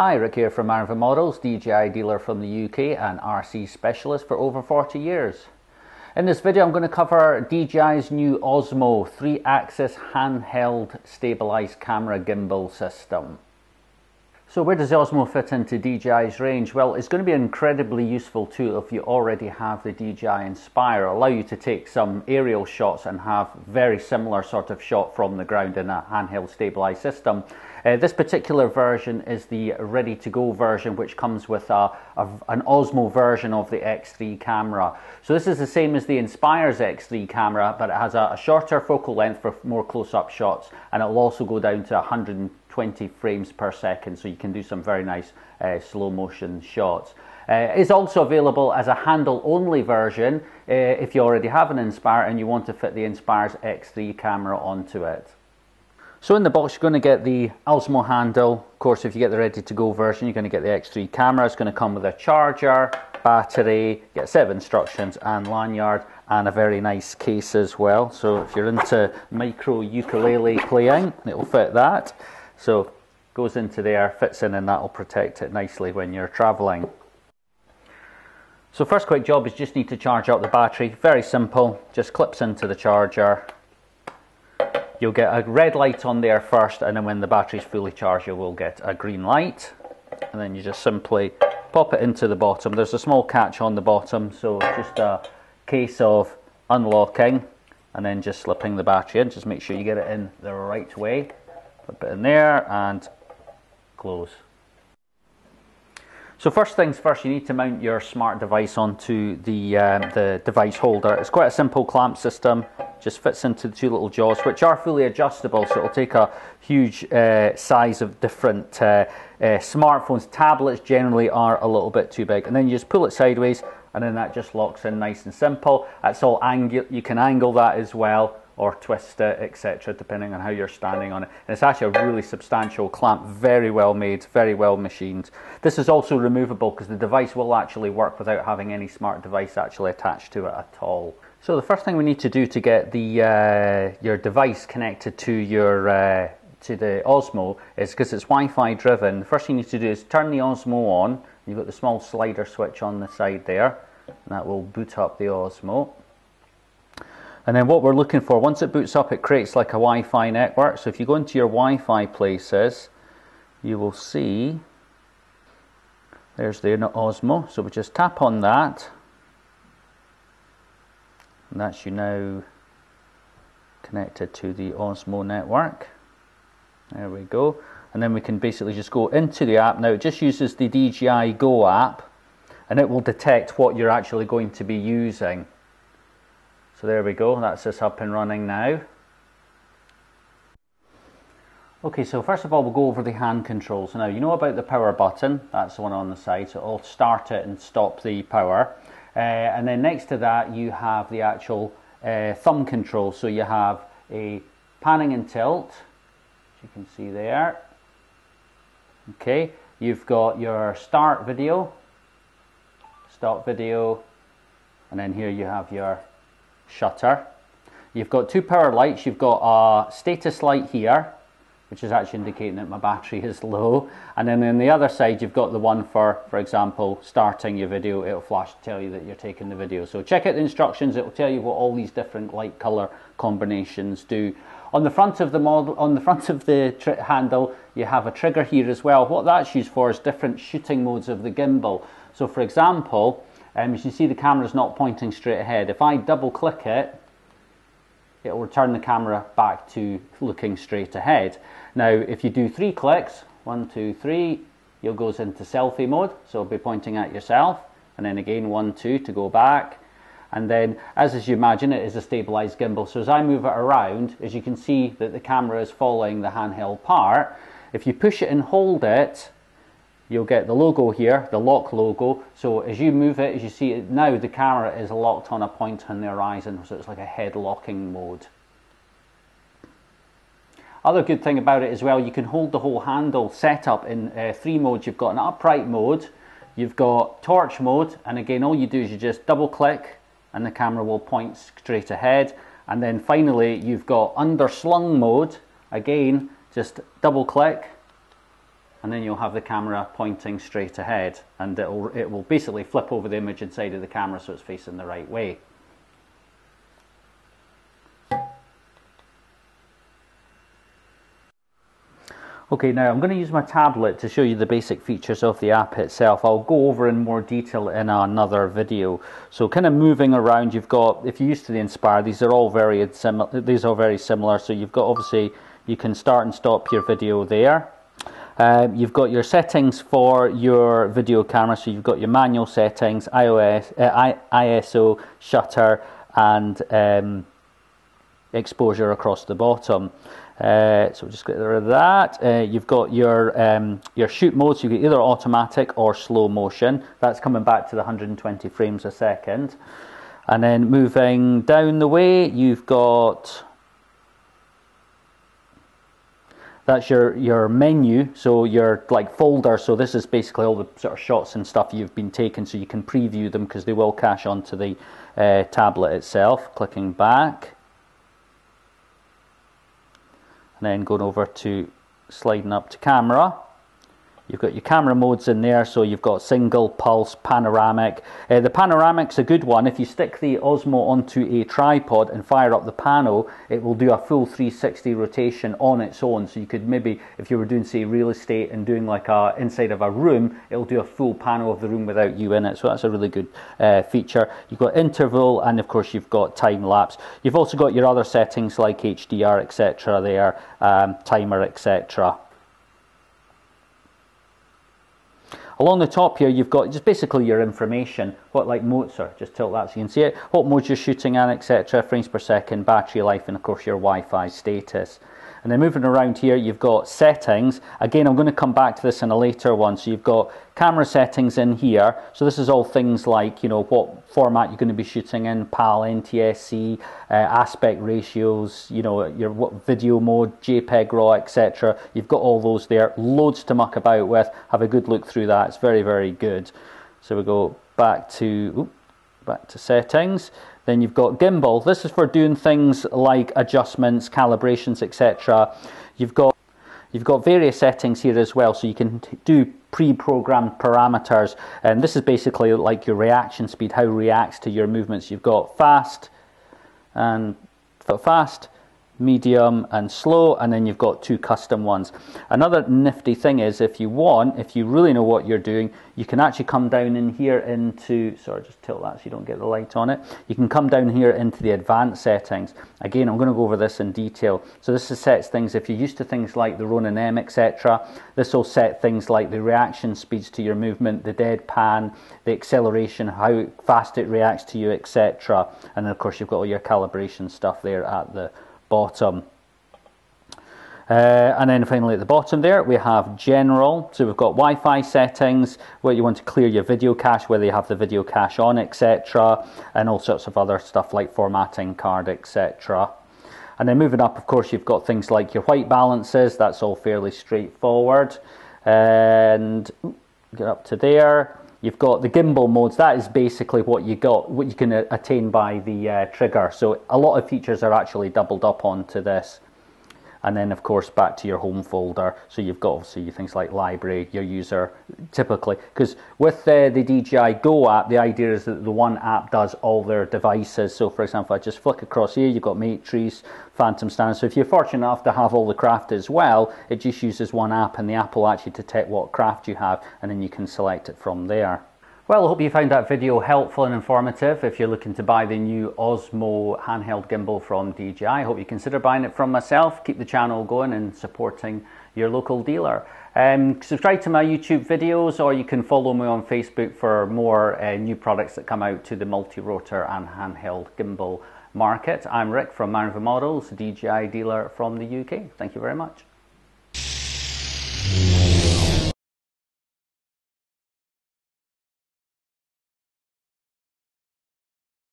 Hi, Rick here from Marvin Models, DJI dealer from the UK and RC specialist for over 40 years. In this video I'm going to cover DJI's new Osmo 3-axis handheld stabilized camera gimbal system. So where does the Osmo fit into DJI's range? Well, it's going to be incredibly useful too if you already have the DJI Inspire. It'll allow you to take some aerial shots and have very similar sort of shot from the ground in a handheld stabilized system. This particular version is the ready to go version, which comes with an Osmo version of the X3 camera. So this is the same as the Inspire's X3 camera, but it has a shorter focal length for more close-up shots, and it'll also go down to 120 frames per second, so you can do some very nice slow motion shots. It's also available as a handle only version if you already have an Inspire and you want to fit the Inspire's X3 camera onto it. So in the box you're going to get the Osmo handle. Of course, if you get the ready to go version you're going to get the X3 camera. It's going to come with a charger, battery, you get a set of instructions and lanyard, and a very nice case as well. So if you're into micro ukulele playing, it will fit that. So goes into there, fits in, and that'll protect it nicely when you're traveling. So first quick job is just need to charge up the battery. Very simple, just clips into the charger. You'll get a red light on there first, and then when the battery's fully charged you will get a green light. And then you just simply pop it into the bottom. There's a small catch on the bottom, so just a case of unlocking and then just slipping the battery in. Just make sure you get it in the right way. Put it in there and close. So first things first, you need to mount your smart device onto the device holder. It's quite a simple clamp system, just fits into the two little jaws, which are fully adjustable, so it'll take a huge size of different smartphones. Tablets generally are a little bit too big, and then you just pull it sideways and then that just locks in nice and simple. That's all angle, you can angle that as well, or twist it, etc., depending on how you're standing on it. And it's actually a really substantial clamp, very well made, very well machined. This is also removable because the device will actually work without having any smart device actually attached to it at all. So the first thing we need to do to get the your device connected to your to the Osmo is, because it's Wi-Fi driven, the first thing you need to do is turn the Osmo on. You've got the small slider switch on the side there, and that will boot up the Osmo. And then what we're looking for, once it boots up, it creates like a Wi-Fi network. So if you go into your Wi-Fi places, you will see there's the Osmo. So we just tap on that, and that's you now connected to the Osmo network. There we go. And then we can basically just go into the app. Now it just uses the DJI Go app, and it will detect what you're actually going to be using. So there we go, that's us up and running now. Okay, so first of all we'll go over the hand controls. Now you know about the power button, that's the one on the side, so it'll start it and stop the power. And then next to that you have the actual thumb control. So you have a panning and tilt, as you can see there. Okay, you've got your start video, stop video, and then here you have your shutter. You've got two power lights. You've got a status light here, which is actually indicating that my battery is low, and then on the other side you've got the one for example, starting your video. It'll flash to tell you that you're taking the video. So check out the instructions, it will tell you what all these different light color combinations do. On the front of the model, on the front of the handle, you have a trigger here as well. What that's used for is different shooting modes of the gimbal. So for example, as you see, the camera's not pointing straight ahead. If I double click it, it will return the camera back to looking straight ahead. Now if you do 3 clicks, 1, 2, 3, you'll goes into selfie mode, so it'll be pointing at yourself, and then again 1, 2 to go back. And then as you imagine, it is a stabilized gimbal, so as I move it around, as you can see that the camera is following the handheld part. If you push it and hold it, you'll get the logo here, the lock logo. So as you move it, as you see it now, the camera is locked on a point on the horizon, so it's like a head locking mode. Other good thing about it as well, you can hold the whole handle setup in 3 modes. You've got an upright mode, you've got torch mode, and again all you do is you just double click and the camera will point straight ahead. And then finally you've got underslung mode, again just double click and then you'll have the camera pointing straight ahead, and it will basically flip over the image inside of the camera so it's facing the right way. Okay, now I'm going to use my tablet to show you the basic features of the app itself. I'll go over in more detail in another video. So kind of moving around, you've got, if you're used to the Inspire, these are all very similar. So you've got, obviously, you can start and stop your video there. You've got your settings for your video camera. So you've got your manual settings, ISO, shutter, and exposure across the bottom. So we'll just get rid of that. You've got your shoot modes. So you get either automatic or slow motion. That's coming back to the 120 frames a second. And then moving down the way, you've got, that's your menu, so your like folder. So this is basically all the sort of shots and stuff you've been taking, so you can preview them because they will cache onto the tablet itself. Clicking back. And then going over to sliding up to camera, you've got your camera modes in there. So you've got single, pulse, panoramic. The panoramic's a good one. If you stick the Osmo onto a tripod and fire up the panel, it will do a full 360 rotation on its own. So you could maybe, if you were doing say real estate and doing like a inside of a room, it'll do a full panel of the room without you in it. So that's a really good feature. You've got interval, and of course you've got time lapse. You've also got your other settings like HDR, etc. there, timer, etc. Along the top here, you've got just basically your information, what like modes are, just tilt that so you can see it, what modes you're shooting at, etc., frames per second, battery life, and of course your Wi-Fi status. And then moving around here, you've got settings. Again, I'm going to come back to this in a later one. So you've got camera settings in here. So this is all things like, you know, what format you're going to be shooting in, PAL, NTSC, aspect ratios, you know, your what video mode, JPEG, RAW, etc. You've got all those there. Loads to muck about with. Have a good look through that. It's very, very good. So we go back to... Oops. Back to settings. Then you've got gimbal. This is for doing things like adjustments, calibrations, etc. You've got various settings here as well, so you can do pre-programmed parameters, and this is basically like your reaction speed, how it reacts to your movements. You've got fast, medium, and slow, and then you've got two custom ones. Another nifty thing is, if you want, if you really know what you're doing, you can actually come down in here into, sorry, just tilt that so you don't get the light on it. You can come down here into the advanced settings. Again, I'm going to go over this in detail. So this is sets things, if you're used to things like the Ronin M, etc. This will set things like the reaction speeds to your movement, the deadpan, the acceleration, how fast it reacts to you, etc. And then of course you've got all your calibration stuff there at the bottom. And then finally at the bottom there we have general, so we've got Wi-Fi settings, where you want to clear your video cache, whether you have the video cache on, etc., and all sorts of other stuff like formatting card, etc. And then moving up, of course, you've got things like your white balances. That's all fairly straightforward. And get up to there. You've got the gimbal modes. That is basically what you got, what you can attain by the trigger. So a lot of features are actually doubled up onto this. And then, of course, back to your home folder. So you've got obviously things like library, your user, typically. Because with the DJI Go app, the idea is that the one app does all their devices. So, for example, I just flick across here, you've got Matrice, Phantom stand. So if you're fortunate enough to have all the craft as well, it just uses one app, and the app will actually detect what craft you have, and then you can select it from there. Well, I hope you found that video helpful and informative. If you're looking to buy the new Osmo handheld gimbal from DJI, I hope you consider buying it from myself. Keep the channel going and supporting your local dealer. Subscribe to my YouTube videos, or you can follow me on Facebook for more new products that come out to the multi-rotor and handheld gimbal market. I'm Rick from Marvin Models, DJI dealer from the UK. Thank you very much.